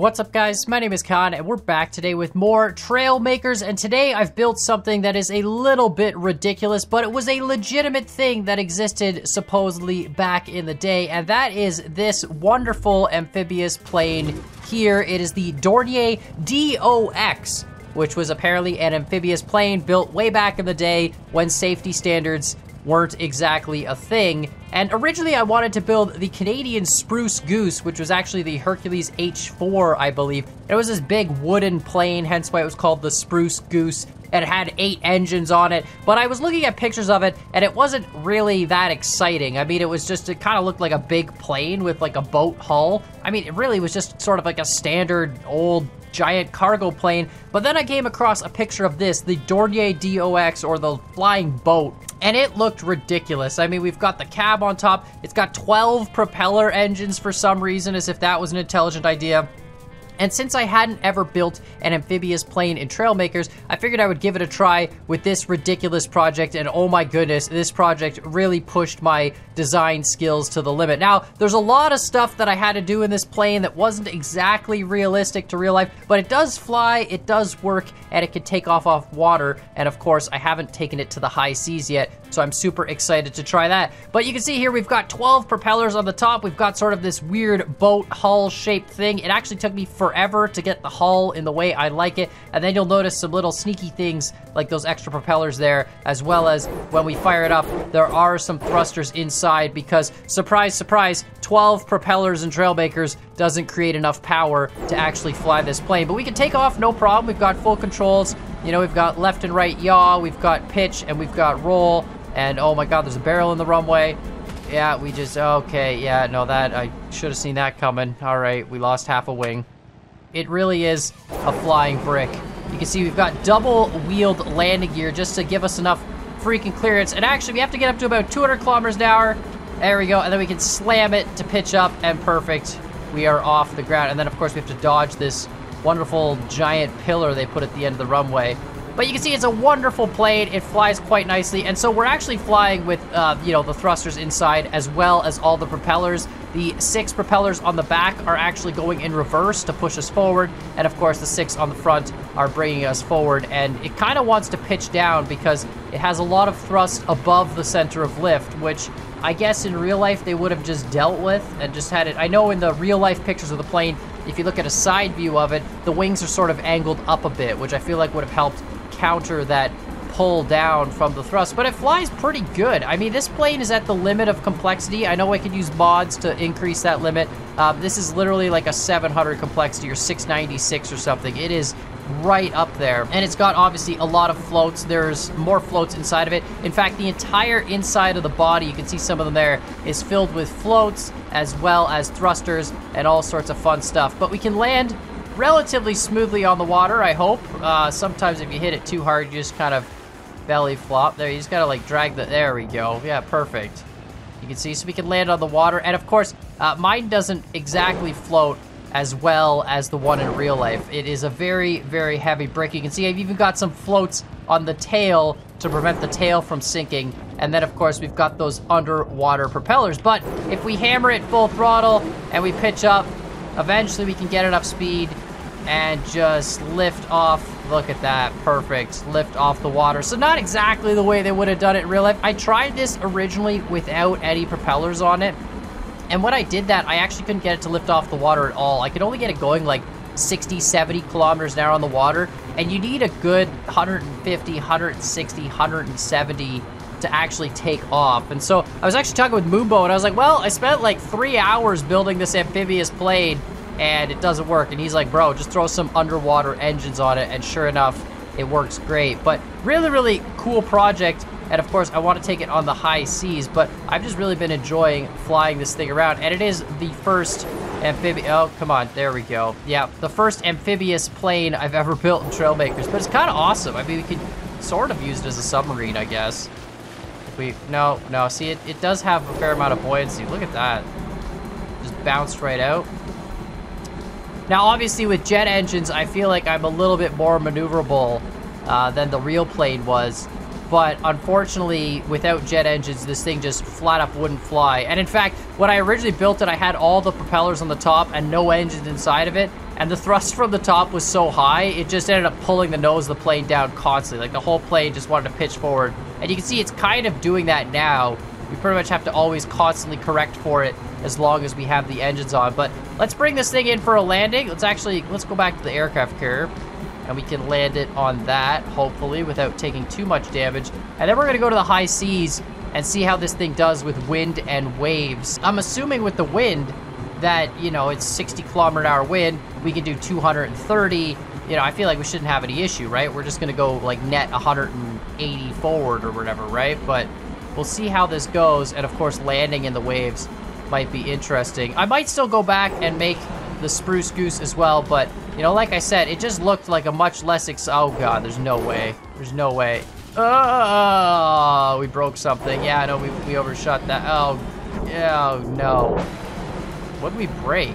What's up guys, my name is Khan and we're back today with more Trailmakers, and today I've built something that is a little bit ridiculous, but it was a legitimate thing that existed supposedly back in the day, and that is this wonderful amphibious plane here. It is the Dornier Do X, which was apparently an amphibious plane built way back in the day when safety standards weren't exactly a thing. And originally I wanted to build the Canadian Spruce Goose, which was actually the Hercules H4, I believe. It was this big wooden plane, hence why it was called the Spruce Goose. It had 8 engines on it, but I was looking at pictures of it and it wasn't really that exciting. I mean, it was just, it kind of looked like a big plane with like a boat hull. I mean, it really was just sort of like a standard old giant cargo plane. But then I came across a picture of this, the Dornier Do X, or the flying boat, and it looked ridiculous. I mean, we've got the cab on top. It's got 12 propeller engines for some reason, as if that was an intelligent idea. And since I hadn't ever built an amphibious plane in Trailmakers, I figured I would give it a try with this ridiculous project, and oh my goodness, this project really pushed my design skills to the limit. Now, there's a lot of stuff that I had to do in this plane that wasn't exactly realistic to real life, but it does fly, it does work, and it can take off water, and of course, I haven't taken it to the high seas yet, so I'm super excited to try that. But you can see here, we've got 12 propellers on the top, we've got sort of this weird boat hull-shaped thing. It actually took me forever to get the hull in the way I like it, and then you'll notice some little sneaky things like those extra propellers there, as well as when we fire it up, there are some thrusters inside, because surprise, surprise, 12 propellers in Trailmakers doesn't create enough power to actually fly this plane. But we can take off, no problem. We've got full controls. You know, we've got left and right yaw, we've got pitch, and we've got roll, and oh my god, there's a barrel in the runway. Yeah, we just, okay, yeah, no, that, I should have seen that coming. All right, we lost half a wing. It really is a flying brick. You can see we've got double-wheeled landing gear just to give us enough freaking clearance. And actually, we have to get up to about 200 kilometers an hour. There we go, and then we can slam it to pitch up, and perfect. We are off the ground. And then, of course, we have to dodge this wonderful giant pillar they put at the end of the runway. But you can see it's a wonderful plane. It flies quite nicely. And so we're actually flying with, you know, the thrusters inside, as well as all the propellers. The 6 propellers on the back are actually going in reverse to push us forward. And of course, the 6 on the front are bringing us forward. And it kind of wants to pitch down because it has a lot of thrust above the center of lift, which I guess in real life they would have just dealt with and just had it. I know in the real life pictures of the plane, if you look at a side view of it, the wings are sort of angled up a bit, which I feel like would have helped counter that pull down from the thrust. But it flies pretty good. I mean, this plane is at the limit of complexity. I know I could use mods to increase that limit. This is literally like a 700 complexity or 696 or something. It is right up there, and it's got obviously a lot of floats. There's more floats inside of it. In fact, the entire inside of the body, you can see some of them there, is filled with floats as well as thrusters and all sorts of fun stuff. But we can land relatively smoothly on the water, I hope. Sometimes if you hit it too hard, you just kind of belly flop there. You just gotta like drag the, there we go. Yeah, perfect. You can see, so we can land on the water. And of course, mine doesn't exactly float as well as the one in real life. It is a very, very heavy brick. You can see I've even got some floats on the tail to prevent the tail from sinking. And then of course, we've got those underwater propellers. But if we hammer it full throttle and we pitch up, eventually we can get enough speed and just lift off. Look at that, perfect, lift off the water. So not exactly the way they would have done it in real life. I tried this originally without any propellers on it, and when I did that, I actually couldn't get it to lift off the water at all. I could only get it going like 60-70 kilometers an hour on the water, and you need a good 150, 160, 170 to actually take off. And so I was actually talking with Moonbow, and I was like, well, I spent like 3 hours building this amphibious plane and it doesn't work. And he's like, bro, just throw some underwater engines on it. And sure enough, it works great. But really, really cool project. And of course, I want to take it on the high seas, but I've just really been enjoying flying this thing around. And it is the first oh, come on, there we go. Yeah, the first amphibious plane I've ever built in Trailmakers, but it's kind of awesome. I mean, we could sort of use it as a submarine, I guess. No, see, it does have a fair amount of buoyancy. Look at that. Just bounced right out. Now, obviously, with jet engines, I feel like I'm a little bit more maneuverable than the real plane was. But unfortunately, without jet engines, this thing just flat up wouldn't fly. And in fact, when I originally built it, I had all the propellers on the top and no engines inside of it. and the thrust from the top was so high, it just ended up pulling the nose of the plane down constantly. Like, the whole plane just wanted to pitch forward. And you can see it's kind of doing that now. We pretty much have to always constantly correct for it as long as we have the engines on. But let's bring this thing in for a landing. Let's go back to the aircraft carrier, and we can land it on that, hopefully, without taking too much damage. And then we're gonna go to the high seas and see how this thing does with wind and waves. I'm assuming with the wind that, you know, it's 60 km/h wind, we can do 230. You know, I feel like we shouldn't have any issue, right? We're just gonna go like net 180 forward or whatever, right? But we'll see how this goes, and of course landing in the waves might be interesting. I might still go back and make the Spruce Goose as well, but, you know, like I said, it just looked like a much less oh god, there's no way. There's no way. Oh, we broke something. Yeah, I know, we overshot that. Oh, oh no. What did we break?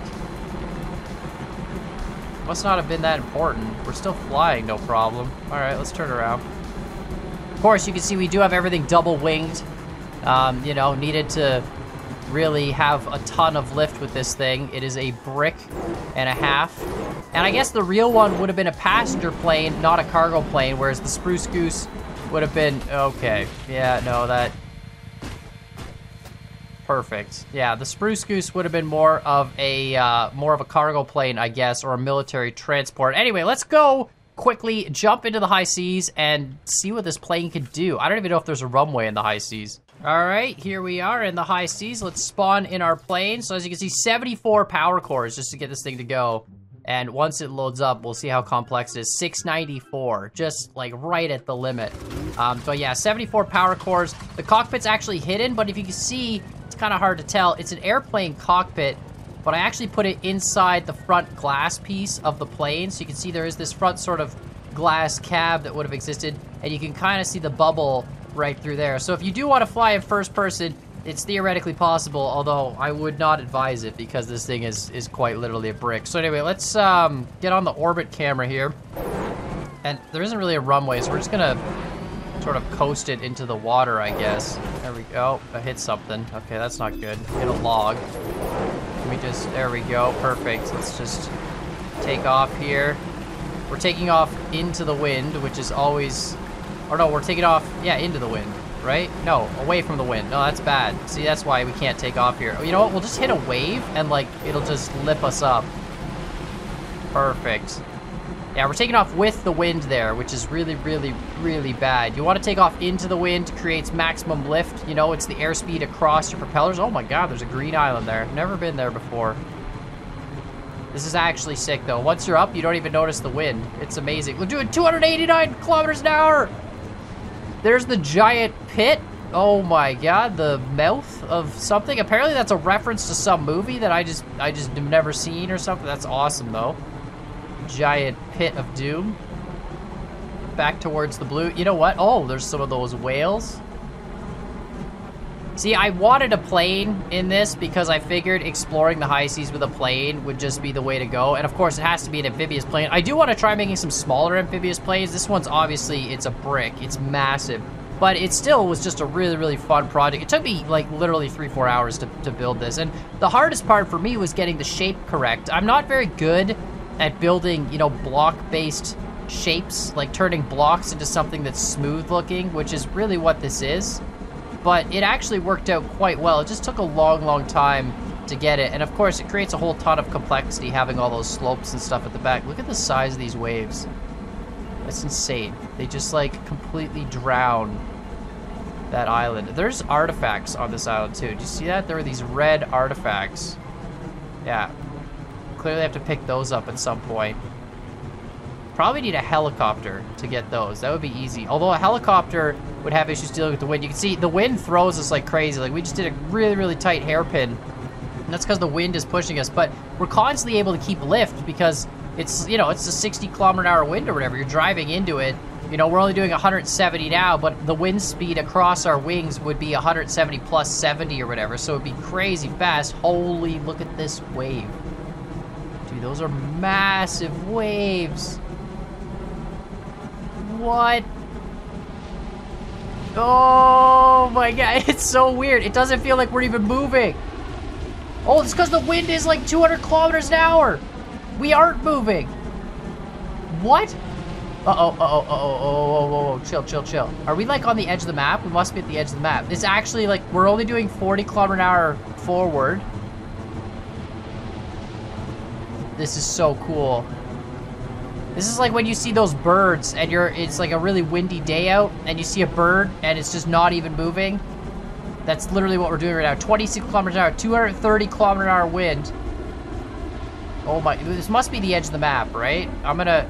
Must not have been that important. We're still flying, no problem. All right, let's turn around. Of course, you can see we do have everything double winged. You know, needed to really have a ton of lift with this thing. It is a brick and a half. And I guess the real one would have been a passenger plane, not a cargo plane, whereas the Spruce Goose would have been, okay. Yeah, no, that, perfect. Yeah, the Spruce Goose would have been more of a cargo plane, I guess, or a military transport. Anyway, let's go quickly jump into the high seas and see what this plane can do. I don't even know if there's a runway in the high seas. All right, here we are in the high seas. Let's spawn in our plane. So as you can see, 74 power cores just to get this thing to go. And once it loads up, we'll see how complex it is. 694, just like right at the limit. But yeah, 74 power cores. The cockpit's actually hidden, but if you can see, it's kind of hard to tell. It's an airplane cockpit, but I actually put it inside the front glass piece of the plane. So you can see there is this front sort of glass cab that would have existed, and you can kind of see the bubble right through there. So if you do want to fly in first person, it's theoretically possible, although I would not advise it because this thing is quite literally a brick. So anyway, let's get on the orbit camera here. And there isn't really a runway, so we're just gonna sort of coast it into the water, I guess. There we go. Oh, I hit something. Okay, that's not good. Hit a log. Let me just, there we go, perfect. Let's just take off here. We're taking off into the wind, which is always, or no, we're taking off, yeah, into the wind. Right? No, away from the wind. No, that's bad. See, that's why we can't take off here. You know what? We'll just hit a wave and, like, it'll just lip us up. Perfect. Yeah, we're taking off with the wind there, which is really, really, really bad. You want to take off into the wind, creates maximum lift. You know, it's the airspeed across your propellers. Oh my god, there's a green island there. Never been there before. This is actually sick, though. Once you're up, you don't even notice the wind. It's amazing. We're doing 289 km/h! There's the giant pit. Oh my god, the mouth of something. Apparently that's a reference to some movie that I just have never seen or something. That's awesome though. Giant pit of doom. Back towards the blue. You know what? Oh, there's some of those whales. See, I wanted a plane in this because I figured exploring the high seas with a plane would just be the way to go. And of course, it has to be an amphibious plane. I do want to try making some smaller amphibious planes. This one's obviously, it's a brick. It's massive. But it still was just a really, really fun project. It took me like literally 3-4 hours to build this. And the hardest part for me was getting the shape correct. I'm not very good at building, you know, block-based shapes, like turning blocks into something that's smooth looking, which is really what this is. But it actually worked out quite well. It just took a long, long time to get it. And of course, it creates a whole ton of complexity having all those slopes and stuff at the back. Look at the size of these waves. That's insane. They just like completely drown that island. There's artifacts on this island too. Do you see that? There are these red artifacts. Yeah. Clearly have to pick those up at some point. Probably need a helicopter to get those. That would be easy. Although a helicopter would have issues dealing with the wind. You can see the wind throws us like crazy. Like we just did a really, really tight hairpin. And that's because the wind is pushing us. But we're constantly able to keep lift because it's, you know, it's a 60 km/h wind or whatever. You're driving into it. You know, we're only doing 170 now, but the wind speed across our wings would be 170 plus 70 or whatever. So it'd be crazy fast. Holy, look at this wave. Dude, those are massive waves. What? Oh my god, it's so weird. It doesn't feel like we're even moving. Oh, it's because the wind is like 200 km/h. We aren't moving. What? Uh oh, chill. Are we like on the edge of the map? We must be at the edge of the map. It's actually like, we're only doing 40 km/h forward. This is so cool. This is like when you see those birds and you're, it's like a really windy day out and you see a bird and it's just not even moving. That's literally what we're doing right now. 26 km/h, 230 km/h wind. Oh my, this must be the edge of the map, right? I'm gonna,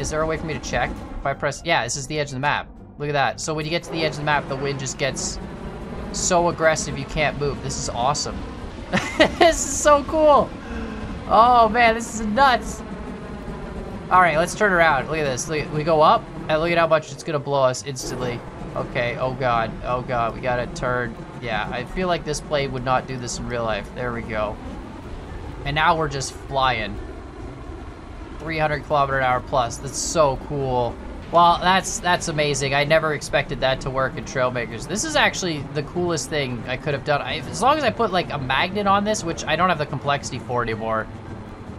is there a way for me to check? If I press, yeah, this is the edge of the map. Look at that. So when you get to the edge of the map, the wind just gets so aggressive you can't move. This is awesome. This is so cool. Oh man, this is nuts. All right, let's turn around. Look at this. Look, we go up, and look at how much it's gonna blow us instantly. Okay. Oh god. We gotta turn. Yeah, I feel like this plane would not do this in real life. There we go. And now we're just flying. 300 km/h plus. That's so cool. Well, that's amazing. I never expected that to work in Trailmakers. This is actually the coolest thing I could have done. As long as I put like a magnet on this, which I don't have the complexity for anymore.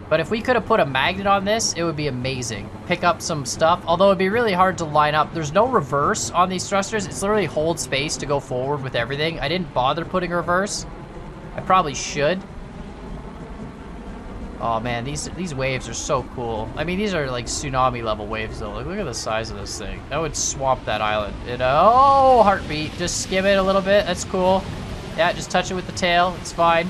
But if we could have put a magnet on this, it would be amazing. Pick up some stuff, although it'd be really hard to line up. There's no reverse on these thrusters. It's literally hold space to go forward with everything. I didn't bother putting reverse. I probably should. Oh man, these waves are so cool. I mean, these are like tsunami level waves though. Like, look at the size of this thing. That would swamp that island. It, oh, heartbeat. Just skim it a little bit. That's cool. Yeah, just touch it with the tail. It's fine.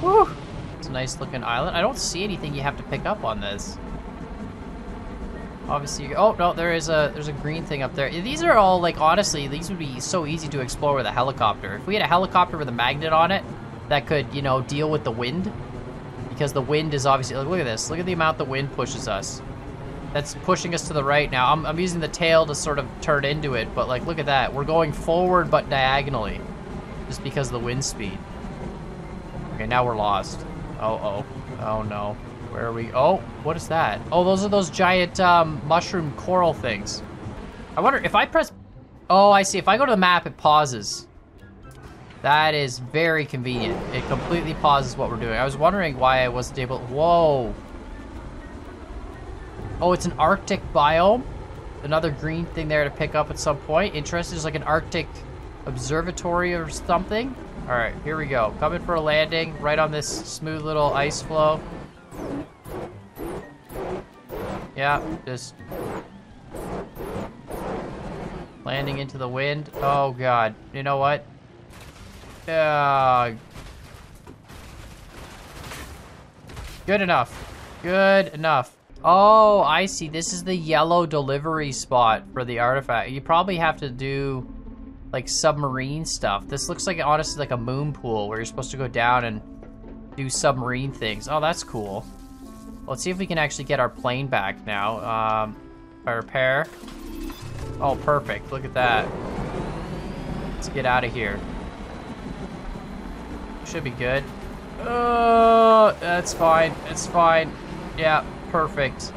Woo. It's a nice looking island. I don't see anything you have to pick up on this. Obviously, oh no, there's a green thing up there. These are all like, honestly, these would be so easy to explore with a helicopter. If we had a helicopter with a magnet on it, that could, you know, deal with the wind. Because the wind is obviously, like, look at this. Look at the amount the wind pushes us. That's pushing us to the right now. I'm using the tail to sort of turn into it, but like, look at that. We're going forward, but diagonally, just because of the wind speed. Okay, now we're lost. Oh no. Where are we? Oh, what is that? Oh, those are those giant mushroom coral things. I wonder if I press, oh, I see. If I go to the map, it pauses. That is very convenient. It completely pauses what we're doing. I was wondering why I wasn't able, whoa. Oh, it's an Arctic biome. Another green thing there to pick up at some point. Interesting, there's like an Arctic observatory or something. All right, here we go. Coming for a landing right on this smooth little ice floe. Yeah, just landing into the wind. Oh God, you know what? Yeah. Good enough. Good enough. Oh, I see. This is the yellow delivery spot for the artifact. You probably have to do like submarine stuff. This looks like, honestly, like a moon pool where you're supposed to go down and do submarine things. Oh, that's cool. Let's see if we can actually get our plane back now. By repair. Oh, perfect. Look at that. Let's get out of here. Should be good. That's fine. It's fine. Yeah, perfect.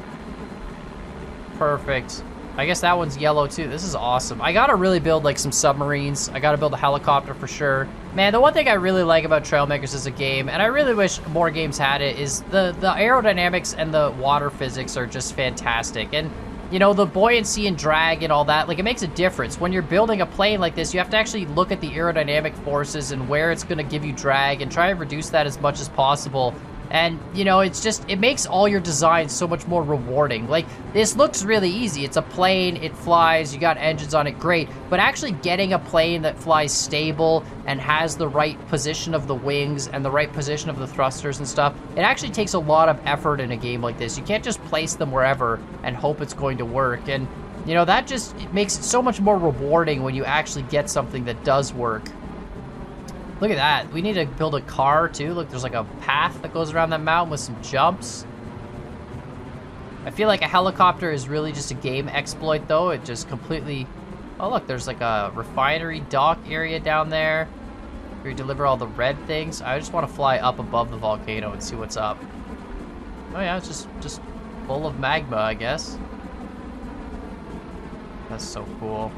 Perfect. I guess that one's yellow too. This is awesome. I gotta really build like some submarines. I gotta build a helicopter for sure. Man, the one thing I really like about Trailmakers as a game, and I really wish more games had it, is the aerodynamics and the water physics are just fantastic. And you know, the buoyancy and drag and all that, like, it makes a difference. When you're building a plane like this, you have to actually look at the aerodynamic forces and where it's gonna give you drag and try and reduce that as much as possible. And, you know, it's just, it makes all your designs so much more rewarding. Like, this looks really easy. It's a plane, it flies, you got engines on it, great. But actually getting a plane that flies stable and has the right position of the wings and the right position of the thrusters and stuff, it actually takes a lot of effort in a game like this. You can't just place them wherever and hope it's going to work. And, you know, that just, it makes it so much more rewarding when you actually get something that does work. Look at that. We need to build a car too. Look, there's like a path that goes around that mountain with some jumps. I feel like a helicopter is really just a game exploit though. It just completely, oh look, there's like a refinery dock area down there. We deliver all the red things. I just want to fly up above the volcano and see what's up. Oh yeah, it's just full of magma, I guess. That's so cool.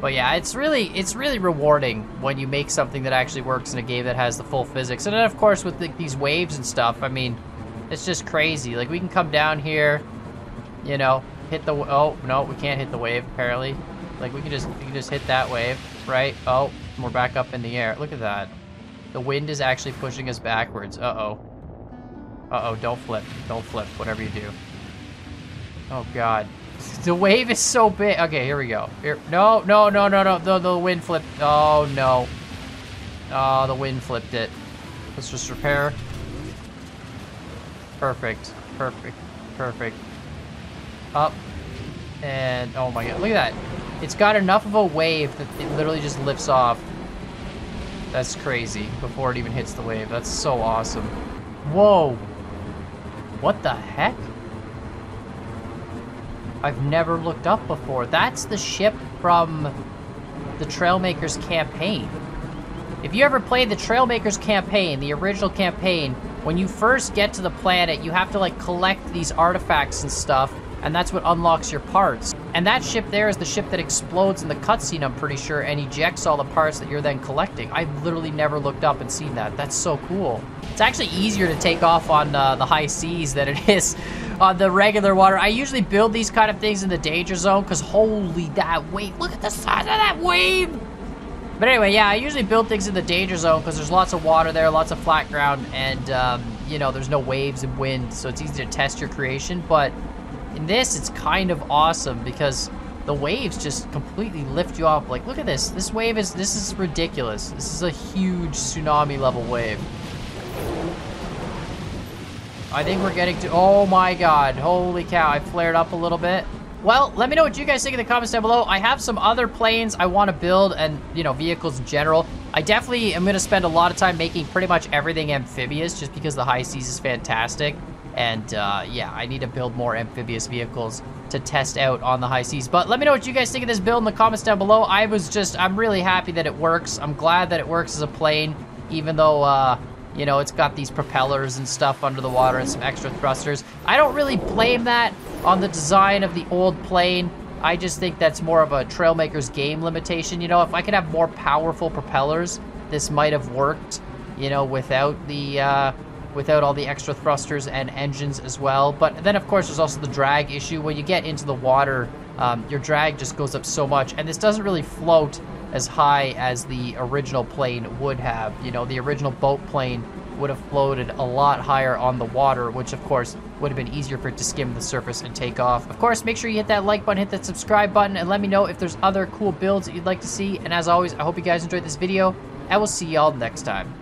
But yeah, it's really rewarding when you make something that actually works in a game that has the full physics. And then of course with these waves and stuff, I mean, It's just crazy. Like, we can come down here, you know, hit the... Oh, no, we can't hit the wave, apparently. Like, we can just hit that wave, right? Oh, and we're back up in the air. Look at that. The wind is actually pushing us backwards. Uh-oh. Uh-oh, don't flip. Don't flip, whatever you do. Oh, God. The wave is so big. Okay, here we go. Here. No, no, no, no, no. The wind flipped. Oh, no. Oh, the wind flipped it. Let's just repair. Perfect. Perfect. Perfect. Up. And, oh my God. Look at that. It's got enough of a wave that it literally just lifts off. That's crazy. Before it even hits the wave. That's so awesome. Whoa. What the heck? I've never looked up before. That's the ship from the Trailmakers campaign. If you ever played the Trailmakers campaign, the original campaign, when you first get to the planet, you have to like collect these artifacts and stuff, and that's what unlocks your parts. And that ship there is the ship that explodes in the cutscene, I'm pretty sure, and ejects all the parts that you're then collecting. I've literally never looked up and seen that. That's so cool. It's actually easier to take off on the high seas than it is on the regular water. I usually build these kind of things in the danger zone because holy that wave, look at the size of that wave. But anyway, yeah, I usually build things in the danger zone because there's lots of water there, lots of flat ground, and you know, there's no waves and wind, so it's easy to test your creation. But in this, it's kind of awesome because the waves just completely lift you up. Like, look at this. This wave is, this is ridiculous. This is a huge tsunami level wave. I think we're getting to, oh my God, holy cow, I flared up a little bit. Well, let me know what you guys think in the comments down below. I have some other planes I want to build and, you know, vehicles in general. I definitely am going to spend a lot of time making pretty much everything amphibious just because the high seas is fantastic. And yeah, I need to build more amphibious vehicles to test out on the high seas. But let me know what you guys think of this build in the comments down below. I'm really happy that it works. I'm glad that it works as a plane, even though, you know, it's got these propellers and stuff under the water and some extra thrusters. I don't really blame that on the design of the old plane. I just think that's more of a Trailmakers game limitation. You know, if I could have more powerful propellers, this might have worked, you know, without the, without all the extra thrusters and engines as well. But then, of course, there's also the drag issue. When you get into the water, your drag just goes up so much. And this doesn't really float as high as the original plane would have. You know, the original boat plane would have floated a lot higher on the water, which of course would have been easier for it to skim the surface and take off. Of course, make sure you hit that like button, hit that subscribe button, and let me know if there's other cool builds that you'd like to see. And as always, I hope you guys enjoyed this video, and we'll see y'all next time.